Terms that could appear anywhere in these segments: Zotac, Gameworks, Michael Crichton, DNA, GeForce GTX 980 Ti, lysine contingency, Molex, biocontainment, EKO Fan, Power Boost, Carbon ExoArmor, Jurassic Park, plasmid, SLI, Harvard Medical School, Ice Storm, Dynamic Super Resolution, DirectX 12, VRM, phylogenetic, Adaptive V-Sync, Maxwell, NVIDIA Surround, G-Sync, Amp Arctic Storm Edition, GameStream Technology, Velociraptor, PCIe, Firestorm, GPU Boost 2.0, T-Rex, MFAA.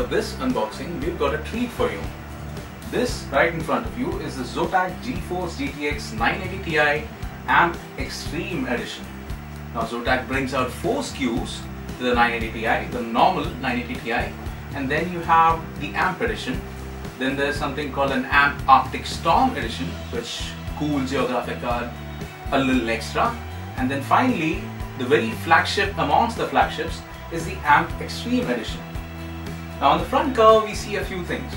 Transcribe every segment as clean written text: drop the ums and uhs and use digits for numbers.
for this unboxing, we've got a treat for you. This right in front of you is the Zotac GeForce GTX 980 Ti Amp Extreme Edition. Now Zotac brings out 4 SKUs to the 980 Ti, the normal 980 Ti, and then you have the Amp Edition. Then there's something called an Amp Arctic Storm Edition, which cools your graphic card a little extra. And then finally, the very flagship amongst the flagships is the Amp Extreme Edition. Now on the front cover, we see a few things.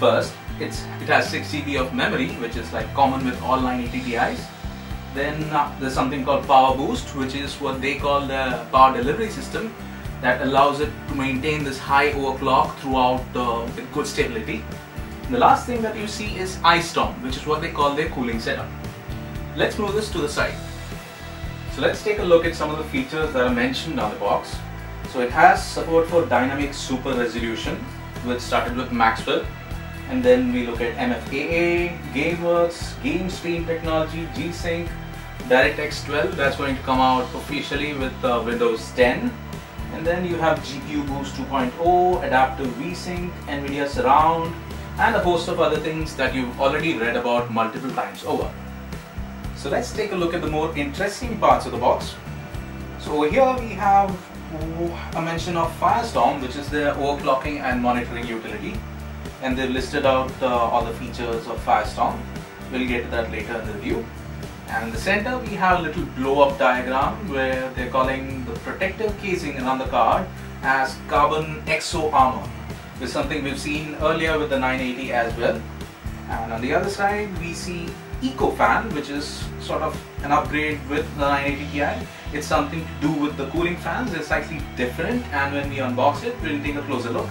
First, it has 6 GB of memory, which is like common with all 980 Ti's. Then there's something called Power Boost, which is what they call the power delivery system that allows it to maintain this high overclock throughout with good stability. And the last thing that you see is Ice Storm, which is what they call their cooling setup. Let's move this to the side. So let's take a look at some of the features that are mentioned on the box. So it has support for Dynamic Super Resolution, which started with Maxwell. And then we look at MFAA, Gameworks, GameStream Technology, G-Sync, DirectX 12, that's going to come out officially with Windows 10. And then you have GPU Boost 2.0, Adaptive V-Sync, NVIDIA Surround, and a host of other things that you've already read about multiple times over. So let's take a look at the more interesting parts of the box. So here we have a mention of Firestorm, which is their overclocking and monitoring utility. And they've listed out all the features of Firestorm. We'll get to that later in the review. And in the center we have a little blow-up diagram where they're calling the protective casing around the card as Carbon ExoArmor, which is something we've seen earlier with the 980 as well. And on the other side we see EKO Fan, which is sort of an upgrade with the 980 Ti. It's something to do with the cooling fans. They're slightly different, and when we unbox it, we'll take a closer look.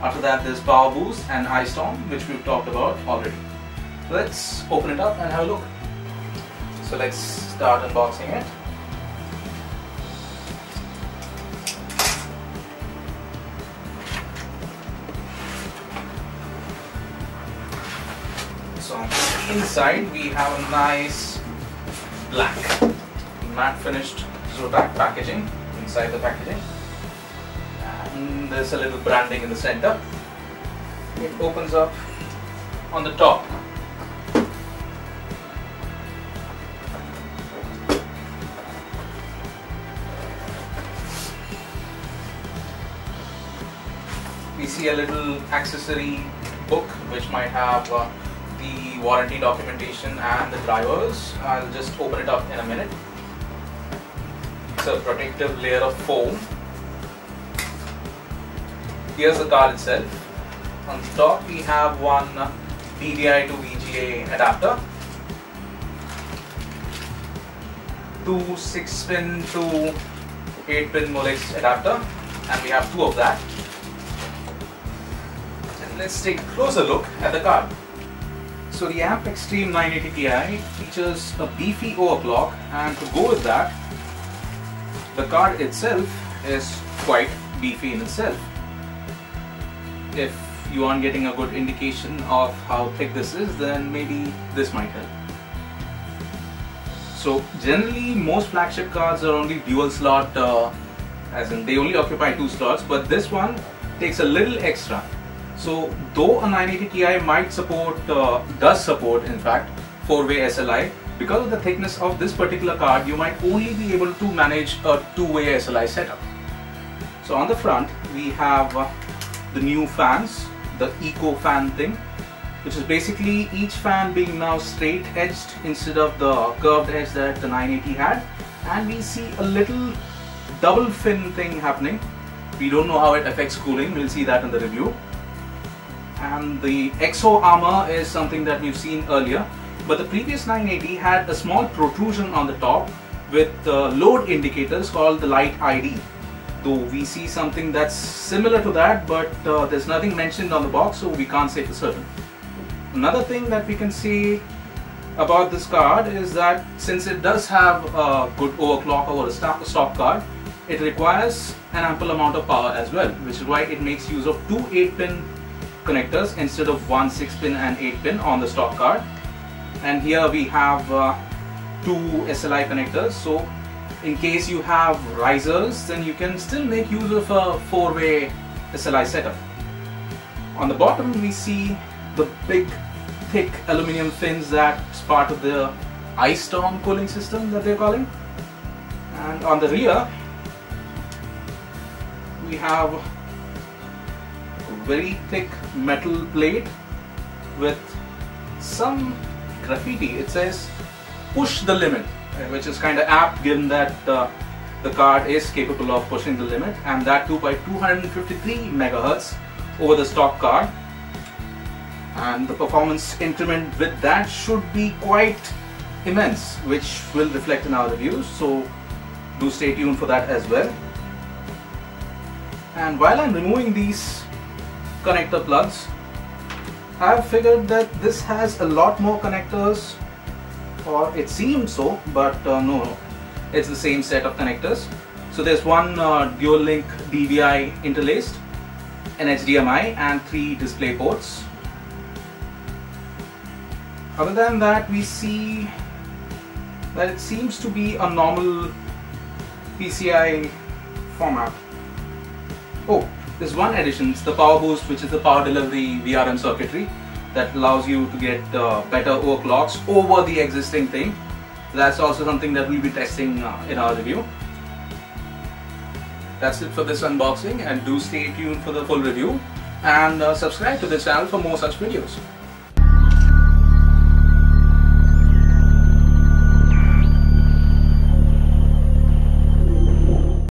After that, there's Power Boost and Ice Storm, which we've talked about already. Let's open it up and have a look. So let's start unboxing it. So on the inside, we have a nice black matte finished Zotac packaging inside the packaging. There's a little branding in the center. It opens up on the top. We see a little accessory book which might have the warranty documentation and the drivers. I'll just open it up in a minute. It's a protective layer of foam. Here's the card itself. On the top we have one DDI to VGA adapter, two 6-pin to 8-pin Molex adapter, and we have 2 of that. And let's take a closer look at the card. So the Amp Extreme 980 Ti features a beefy overclock, and to go with that, the card itself is quite beefy in itself. If you aren't getting a good indication of how thick this is, then maybe this might help. So generally most flagship cards are only dual slot, as in they only occupy 2 slots, but this one takes a little extra. So though a 980 Ti might support, does support in fact, 4-way SLI, because of the thickness of this particular card you might only be able to manage a 2-way SLI setup. So on the front we have the new fans, the EKO Fan thing, which is basically each fan being now straight edged instead of the curved edge that the 980 had, and we see a little double fin thing happening. We don't know how it affects cooling, we'll see that in the review. And the ExoArmor is something that we've seen earlier, but the previous 980 had a small protrusion on the top with load indicators called the Light ID. Though we see something that's similar to that, but there's nothing mentioned on the box, so we can't say for certain. Another thing that we can see about this card is that since it does have a good overclock over a stock card, it requires an ample amount of power as well, which is why it makes use of 2 8-pin connectors instead of one 6-pin and 8-pin on the stock card. And here we have 2 SLI connectors, so in case you have risers, then you can still make use of a 4-way SLI setup. On the bottom we see the big thick aluminum fins that's part of the Ice Storm cooling system that they're calling. And on the rear we have a very thick metal plate with some graffiti. It says push the limit, which is kind of apt given that the card is capable of pushing the limit, and that too by 253 megahertz over the stock card. And the performance increment with that should be quite immense, which will reflect in our reviews, so do stay tuned for that as well. And while I'm removing these connector plugs, I've figured that this has a lot more connectors, or it seems so, but no, it's the same set of connectors. So there's one dual link DVI interlaced, an HDMI and 3 display ports. Other than that, we see that it seems to be a normal PCI format. Oh, there's one addition, it's the Power Boost, which is the power delivery VRM circuitry that allows you to get better overclocks over the existing thing. That's also something that we'll be testing in our review. That's it for this unboxing, and do stay tuned for the full review, and subscribe to this channel for more such videos.